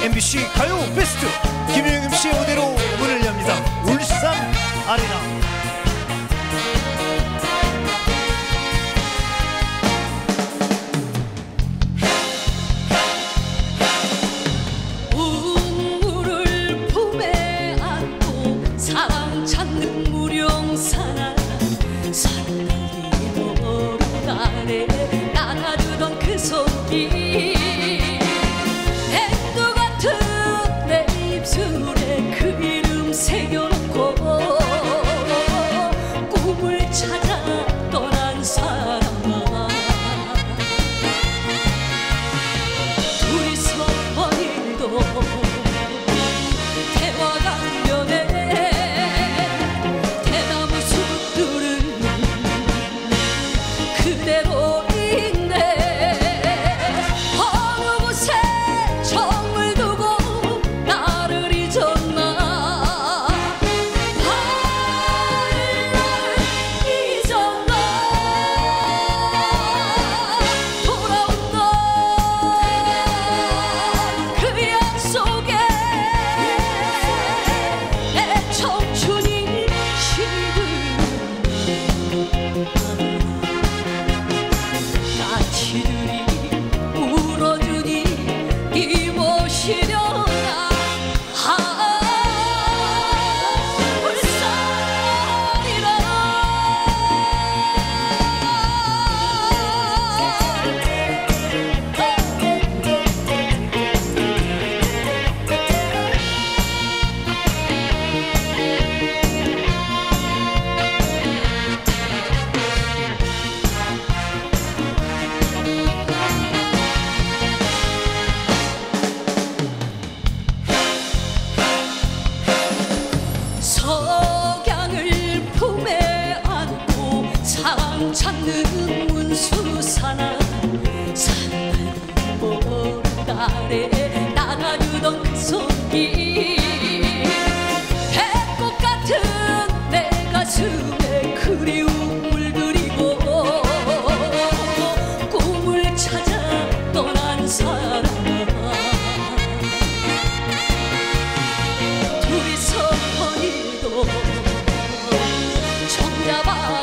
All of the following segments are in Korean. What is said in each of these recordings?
MBC 가요 베스트 김용임 씨의 무대로 문을 엽니다. 울산 아리랑. 우물을 품에 안고 사랑 찾는 무령사랑, 사랑이 머문 아래 나가주던 그 손길, 찾는 문수사랑, 산을 보러 달에 나가주던 그 손길, 배꼽 같은 내 가슴에 그리움을 그리고 꿈을 찾아 떠난 사람, 둘이서 거닐도 정답아.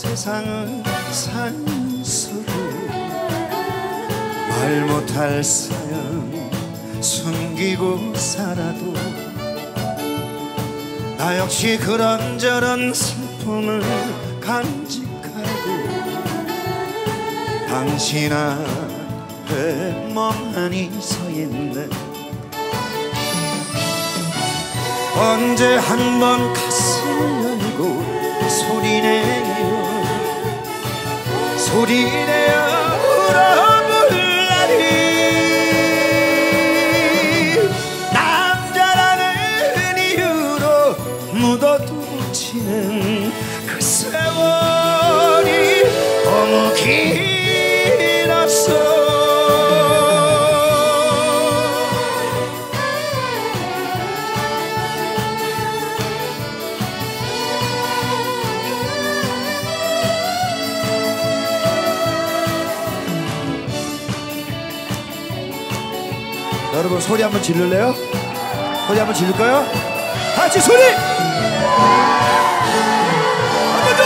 세상은 산수로 말 못할 사연 숨기고 살아도 나 역시 그런저런 슬픔을 간직하고 당신 앞에 멍하니 서있네. 언제 한번 가슴을 열고 소리내어 울어볼 날이, 남자라는 이유로 묻어두치는 그 세월이 너무 길었어. 여러분 소리 한번 질를래요? 소리 한번 질를까요? 같이 소리! 한 번 더!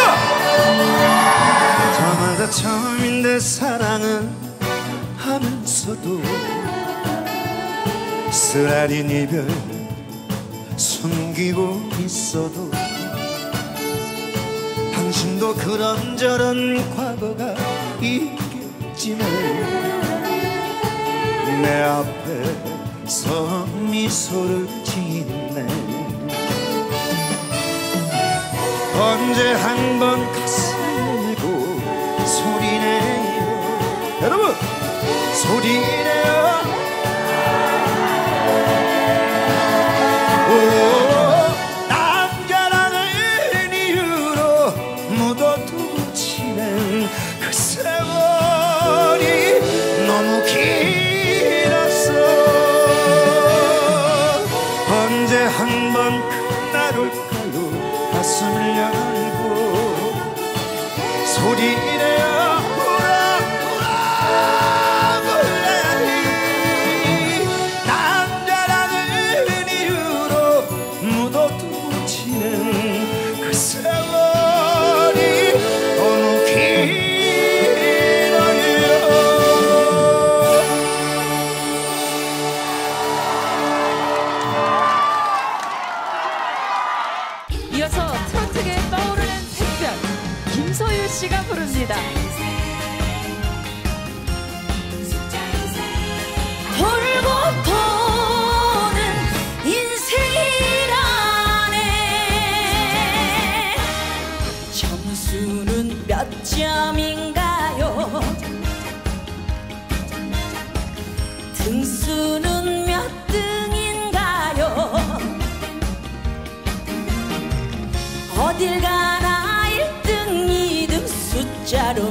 저마다 처음인데 사랑은 하면서도 쓰라린 이별 숨기고 있어도 당신도 그런저런 과거가 있겠지만 내 앞에서 미소를 짓네. 언제 한번 가슴이고 소리내요. 여러분 소리내요. 오, 남자라는 이유로 묻어두고 지낸 그 세월이 너무 긴. 한번 그날 올까요? 가슴을 열고 소리내어 보라 보라 볼래. 남자라는 이유로 묻어두고 지낸 그 세월이 너무 길어요. 이어서 트로트계에 떠오르는 샛별 김소유 씨가 부릅니다. 돌고 도는 인생이라네. 점수는 몇 점인가요? 등수는 몇 등인가요? 어딜 가나 1등 2등 숫자로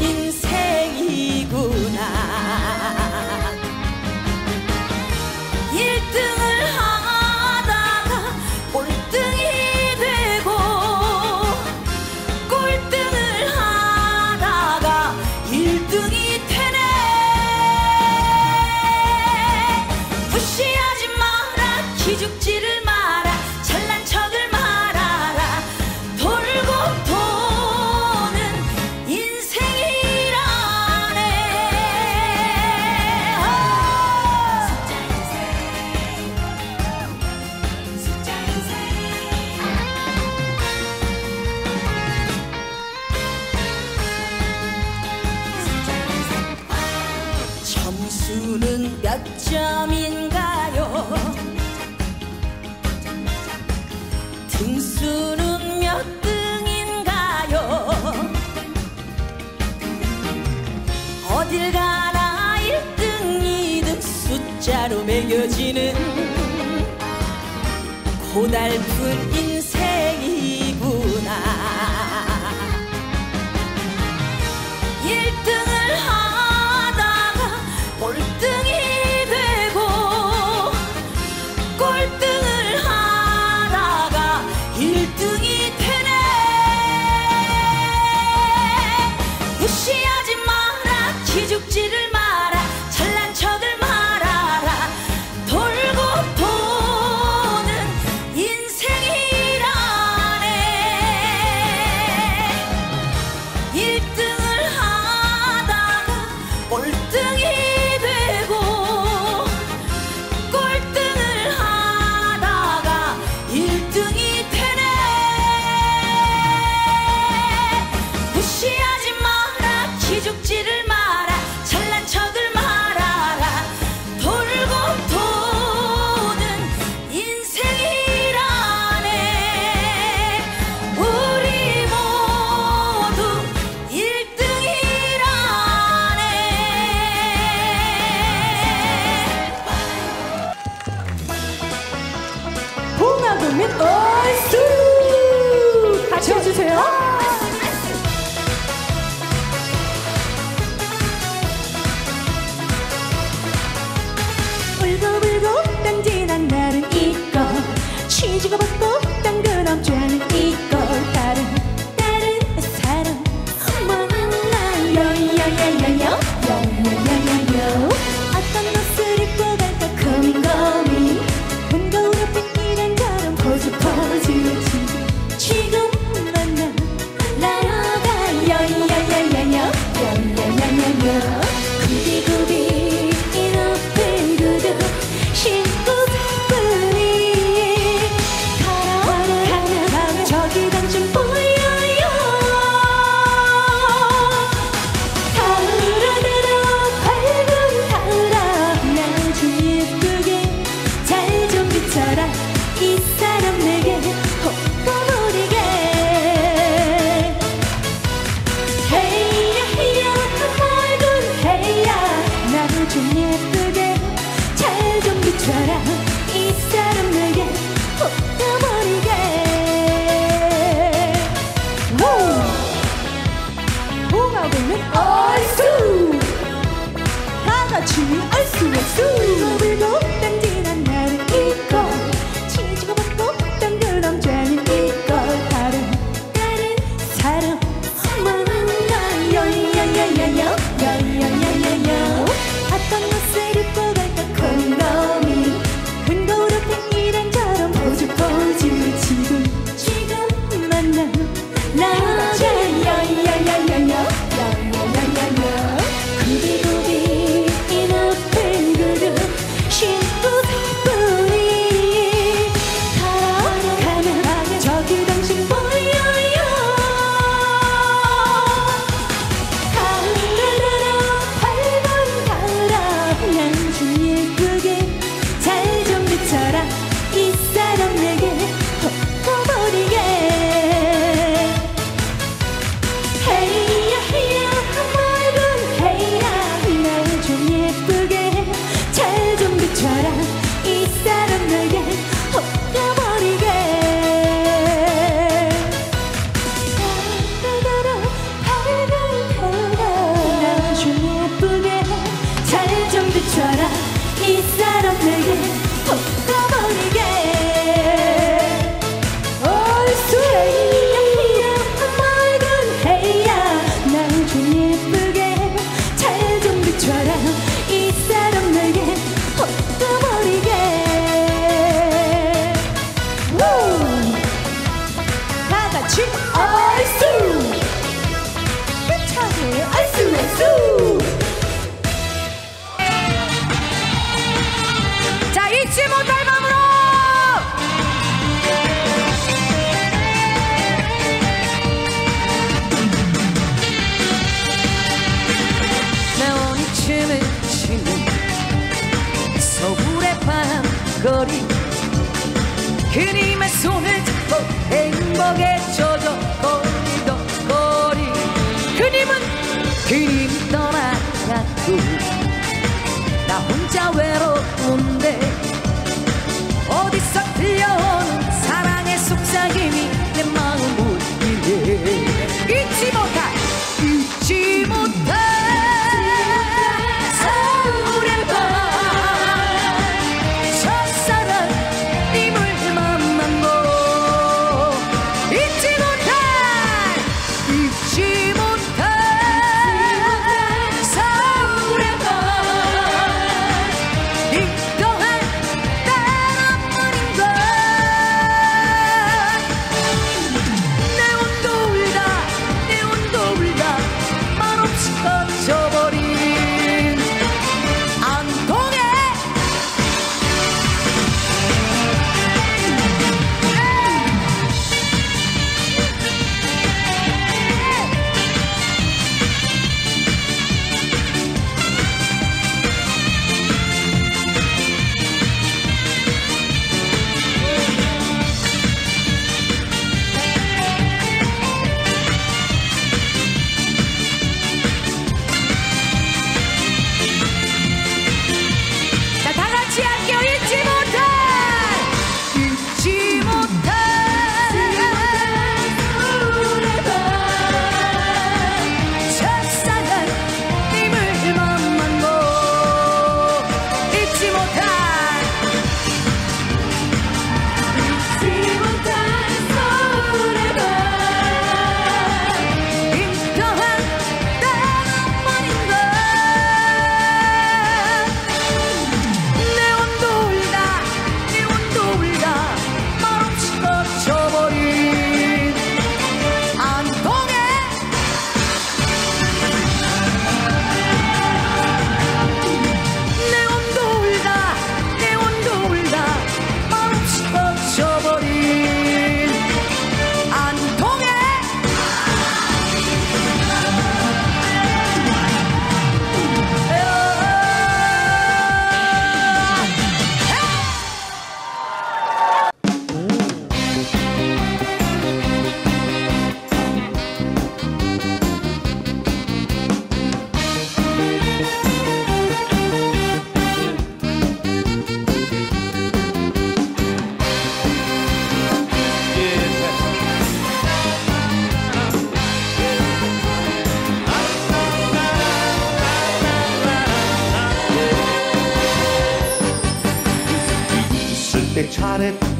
인생이구나. 1등을 하다가 꼴등이 되고 꼴등을 하다가 1등이 되네. 무시하지 마. 기죽지를 마라. 잘난 척을 말아라. 돌고 도는 인생이라네. 숫자 인생. 점수는 몇 점인가요? 등수는 몇 등인가요? 어딜 가나 1등 2등 숫자로 매겨지는 고달픈 인생이구나. 1등을 하다가 꼴등이 되고 꼴등을 하다가 1등이 되네. 무시하지 마라. 기죽지를 마라. 잘난 척을 말아라. 돌고 도는 인생이라네. 거리 그림의 손을 잡고 행복에 젖어 거리덕거리 그림은 그림이 떠나갔고 나 혼자 외로운데 어디서 들려오는 사랑의 속삭임이 내 마음을 울리네 잊지 못할 잊지 못할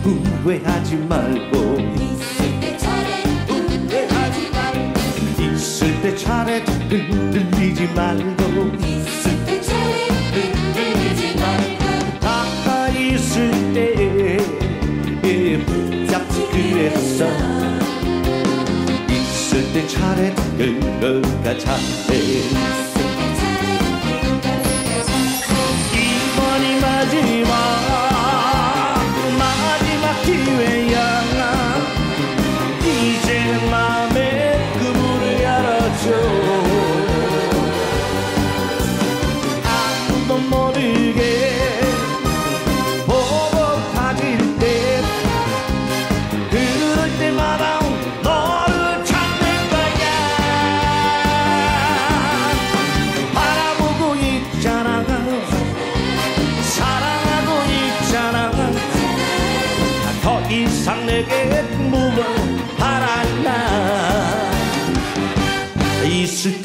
후회하지 말고 있을 때 잘했고 후회하지 말고 있을 때 잘했고 흔들리지 말고 있을 때 잘했고 흔들리지 말고 다 있을 때에 붙잡지 그랬어 있을 때 잘했고 너가 잘해 있을 때 잘했고 이번이 마지막 있을 때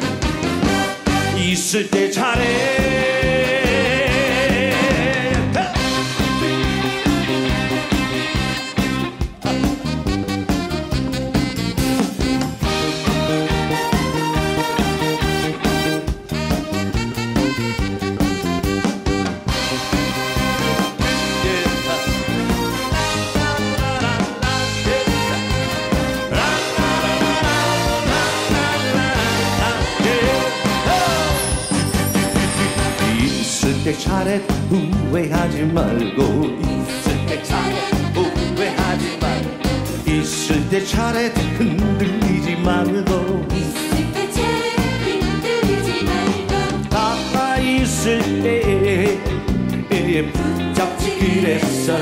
있을 때 잘해 잘했고 후회하지 말고 있을 때 잘했고 후회하지 말고 있을 때 잘했고 흔들리지 말고 있을 때 잘했고 흔들리지 말고 다 있을 때에 옆집길에서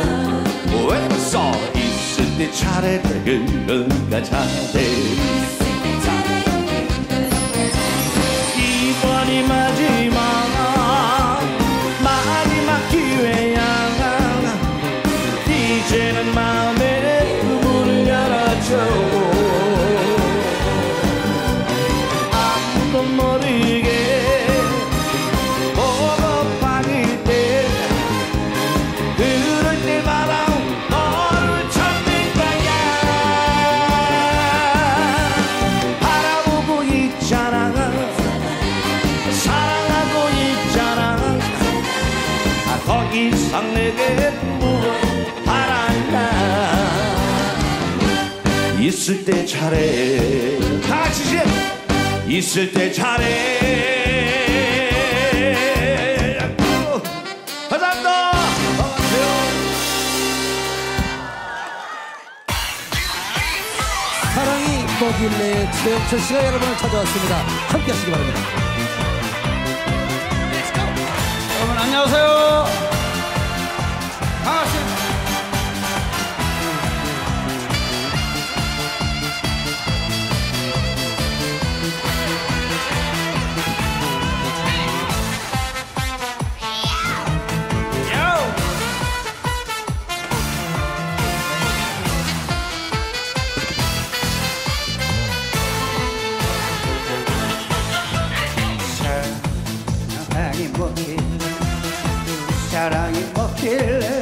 외쳐 있을 때 차례 대응가 차례 이번이 마지막 기회야 이제는 마음의 문을 열어줘 있을 때 잘해 다 같이 시 있을 때 잘해 감사합니다. 안녕하세요. 사랑이 뭐길래 지대영철 씨가 여러분을 찾아왔습니다. 함께 하시기 바랍니다. 여러분 안녕하세요. 반갑습니다. 사랑이 먹길래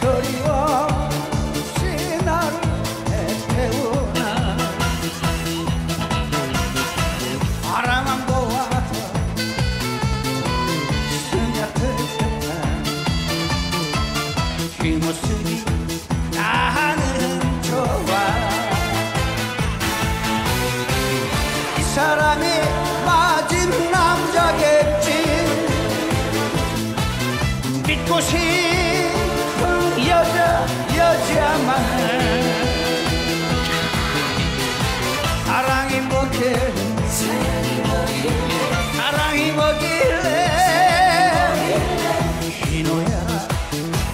소리 없이 나를 태우나 바람만 보아도 숨같을 텐데 이 모습이 나는 좋아 이 사람이 맞은 남자겠지 믿고 싶은 여자만 사랑이 뭐길래 사랑이 뭐길래 이 노래야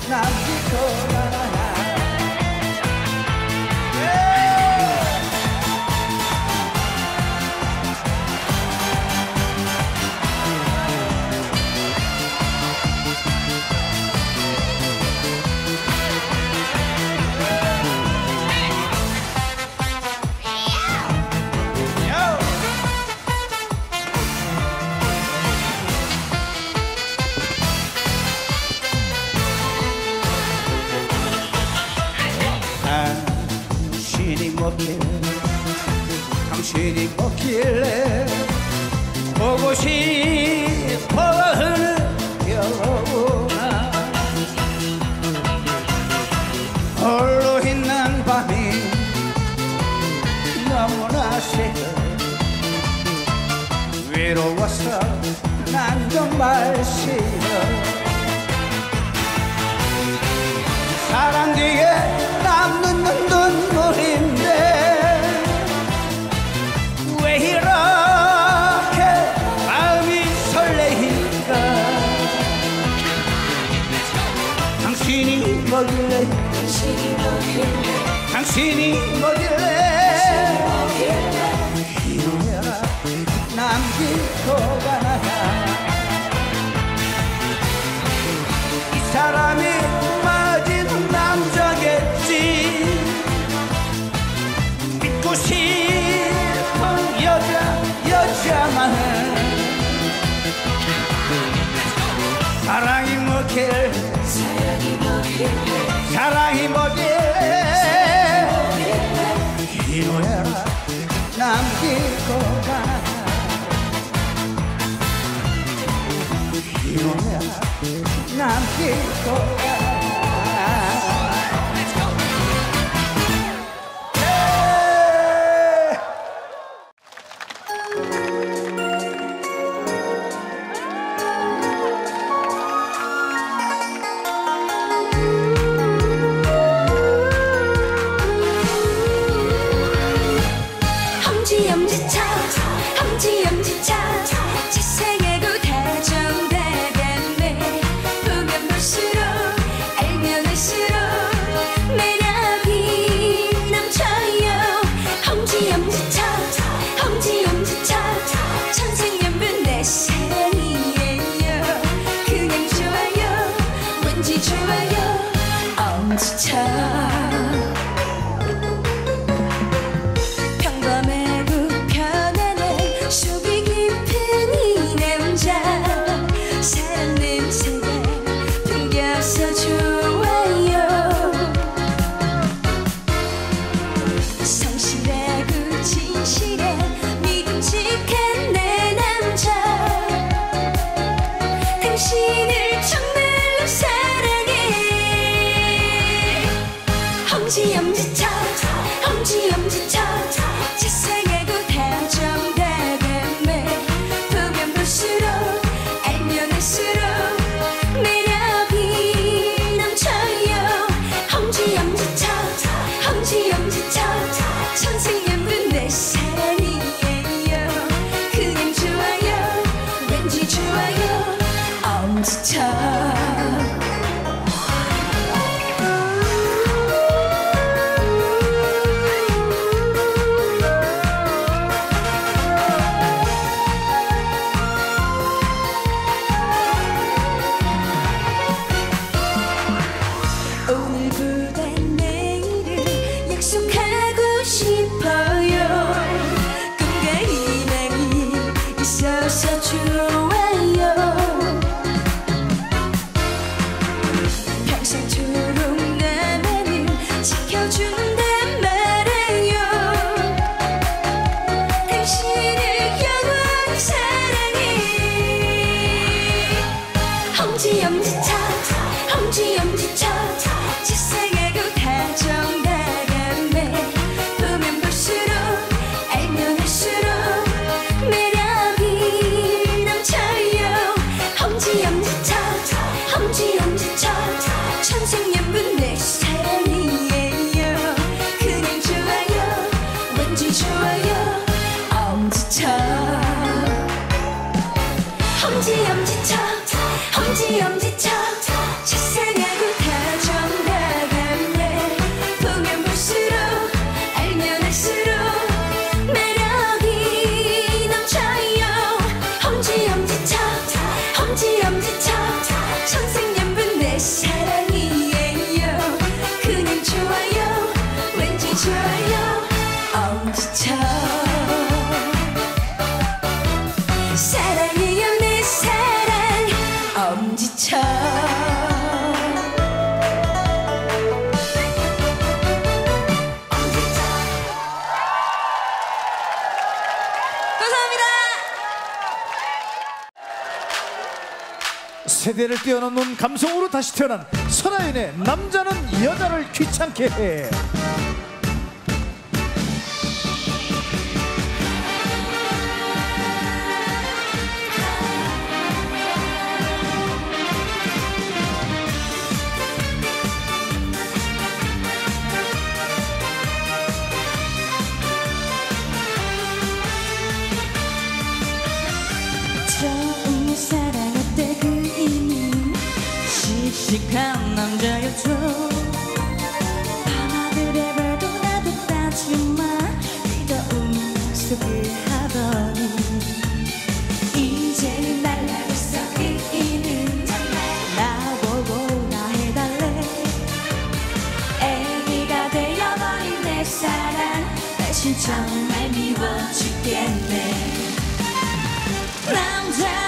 나 믿고 당신이 뭐길래 보고 싶어 하는 여우나 홀로 있는 밤이 너무나 싫어 외로워서 난 정말 싫어 사랑 뒤에 남는 눈물인데 당신이 뭐길래 이 노래야 난 믿고 가나 이 사람이 맞은 남자겠지 믿고 싶은 여자만 사랑이 뭐길래 사랑이 뭐길래 이 노래를 남기고 가나 이 노래를 남기고 가나 함지 염지차 제 생애도 대중되겠네 보면 볼수록 어쩐지 좋아요. 엄지척 엄지 엄지척 엄지 엄지척 식상하고 다정다감해. 보면 볼수록 알면 할수록 매력이 넘쳐요. 엄지 엄지척 엄지 엄지척 천생연분 내 사랑이에요. 그냥 좋아요. 왠지 좋아요. 엄지척 사랑해요 내 사랑 엄지척. 감사합니다. 세대를 뛰어넘는 감성으로 다시 태어난 설아연의 남자는 여자를 귀찮게 해. 씩씩한 남자였죠. 밤하늘에 별도 나도 따지마. 네가 우스갯소리 하더니 이제는 날라고 썩이는 나보고 나 해달래. 애기가 되어버린 내 사랑 대신 정말 미워 죽겠네. 남자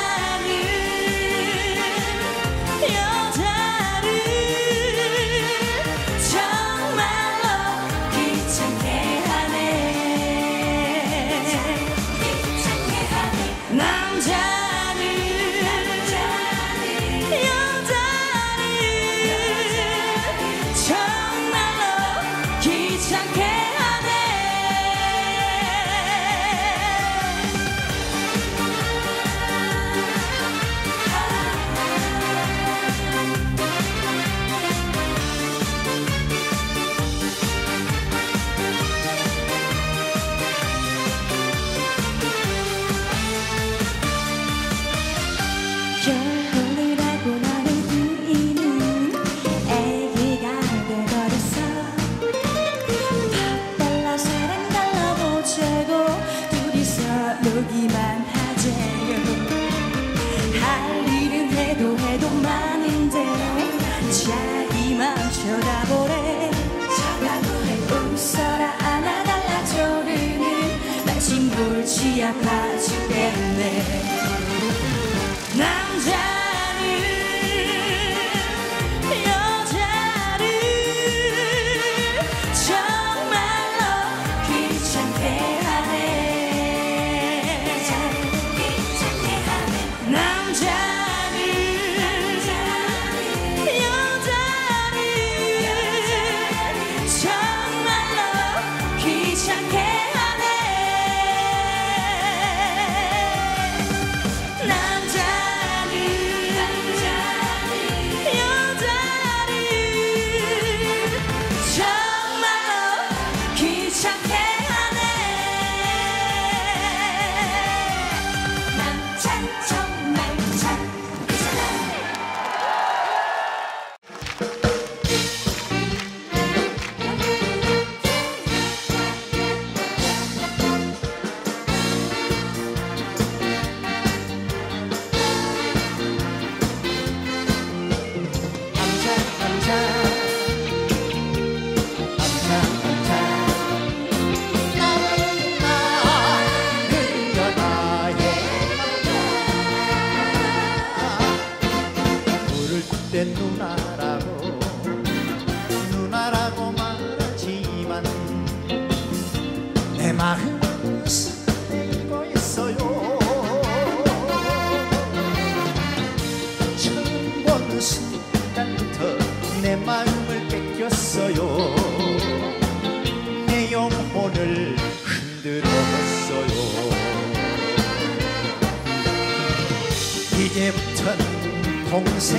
당신을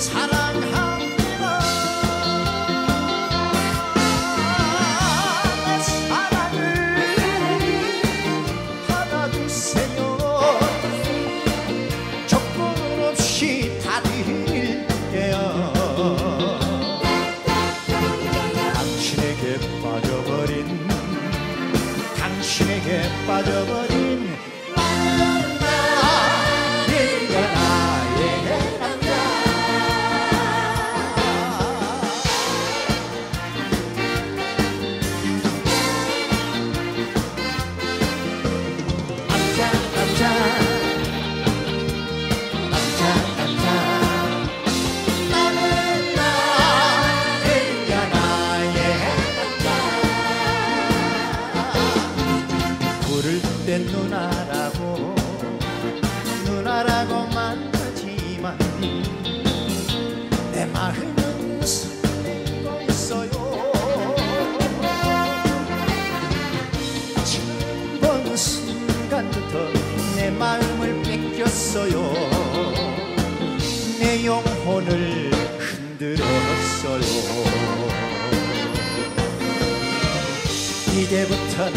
사랑합니다. 내게 빠져버린 남자, 네가 나의 남자. 남자 남자 남자 남자, 나는 나, 네가 나의 남자. 부를 땐 누나라고만 하지만 내 마음은 숨기고 있어요. 처음 본 순간부터 내 마음을 뺏겼어요. 내 영혼을 흔들었어요. 이제부터는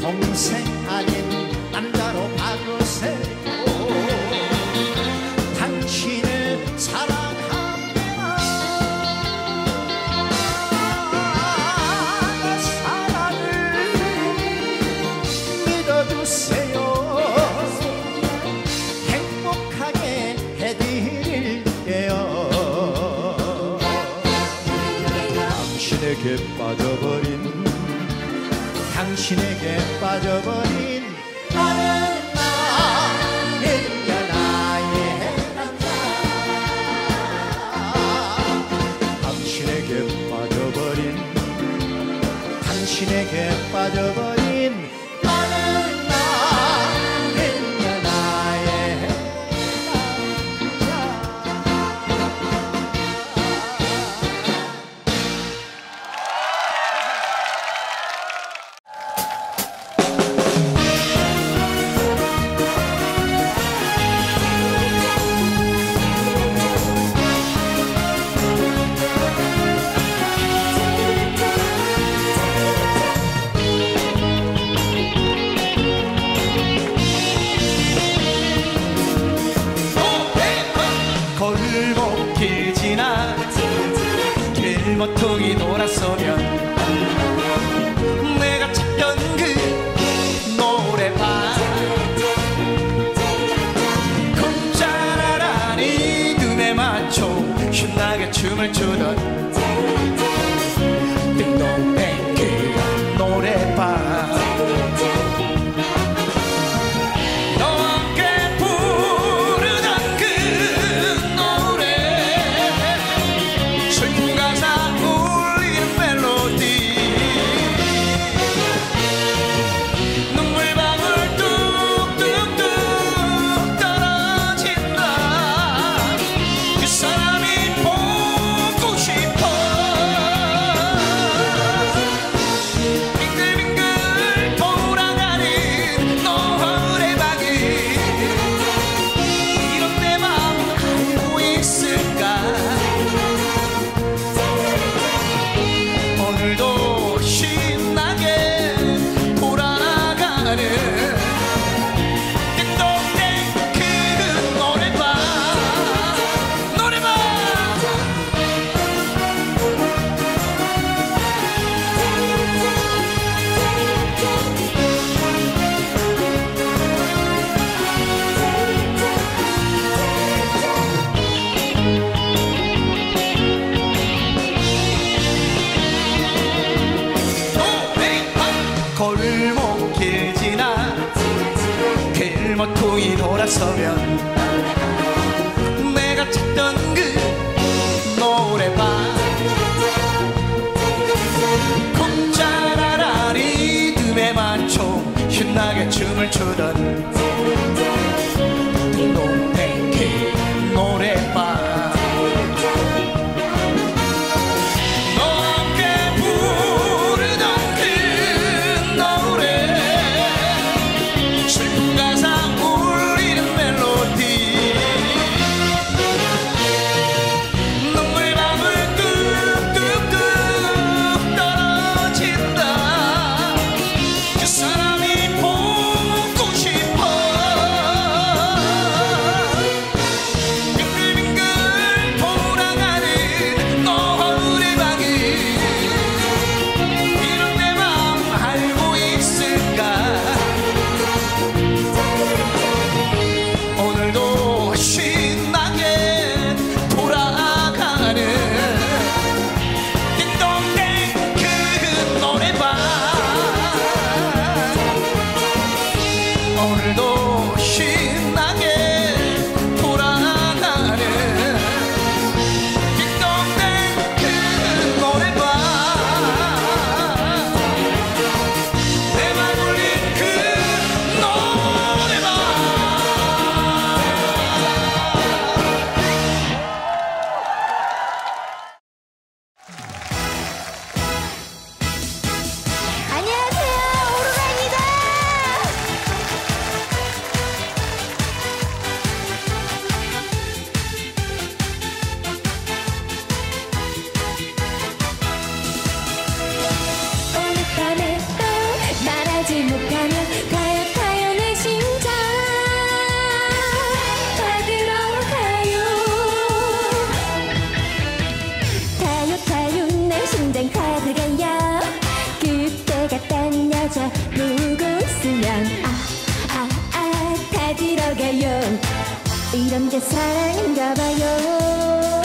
동생 아닌 남자로 봐주세요. 당신을 사랑합니다. 사랑을 믿어주세요. 행복하게 해드릴게요. 당신에게 빠져버린 나는 당신에게 빠져버린 나는 나는 나의 길모퉁이 돌아서면 내가 찾던 그 노래방. 쿵짜라라니 둠에 맞춰 신나게 춤을 추던 띵동댕 그 노래방. 길모퉁이 돌아서면 내가 찾던 그 노래방. 쿵짜라라 리듬에 맞춰 신나게 춤을 추던 띵동댕기 노래방. 사람이 보고 싶어. 남자 사랑인가봐요.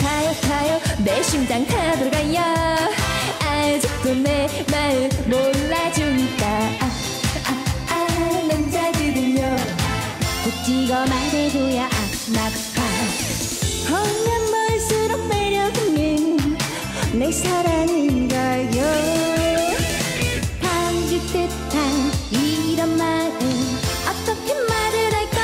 가요 가요 내 심장 타도록 가요. 아직도 내 마음 몰라주니까 남자들은요 꼭 찍어 말해줘야 악마가 보면 볼수록 매력있는 내 사랑인가요. 이런 말은 어떻게 말을 할까?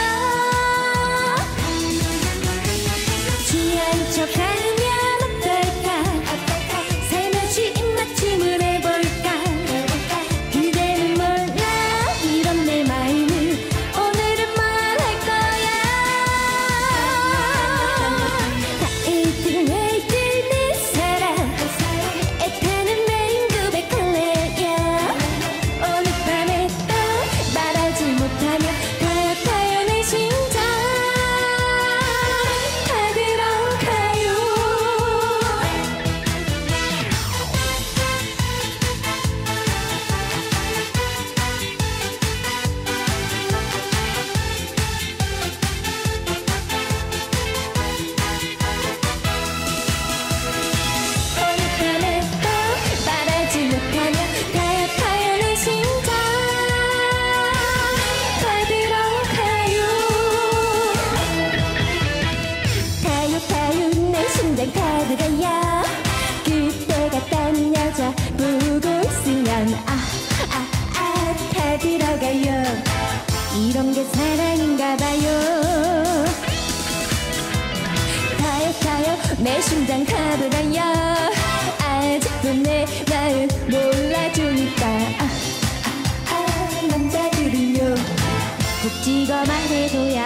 취한 척하면 어떨까? 살며시 입맞춤을 해볼까? 그대는 몰라 이런 내 마음을 오늘은 말할 거야. 다 1등을 해줄 내 사랑 애타는 매일 고백할래야. 오늘 밤에 말하지 못하며 가요 가요 내 심장 타들어 가요. 오늘 밤에 또 말하지 못하며 가요 가요 내 심장 타들어 가요. 가요 가요 내 심장 타들어요. 그때 같던 여자 보고 있으면 타들어 가요. 이런 게 사랑인가 봐요. 가요 가요 내 심장 타들어요. 아직도 내 마음 몰라주니까 남자들은요 꼭 찍어 말해줘야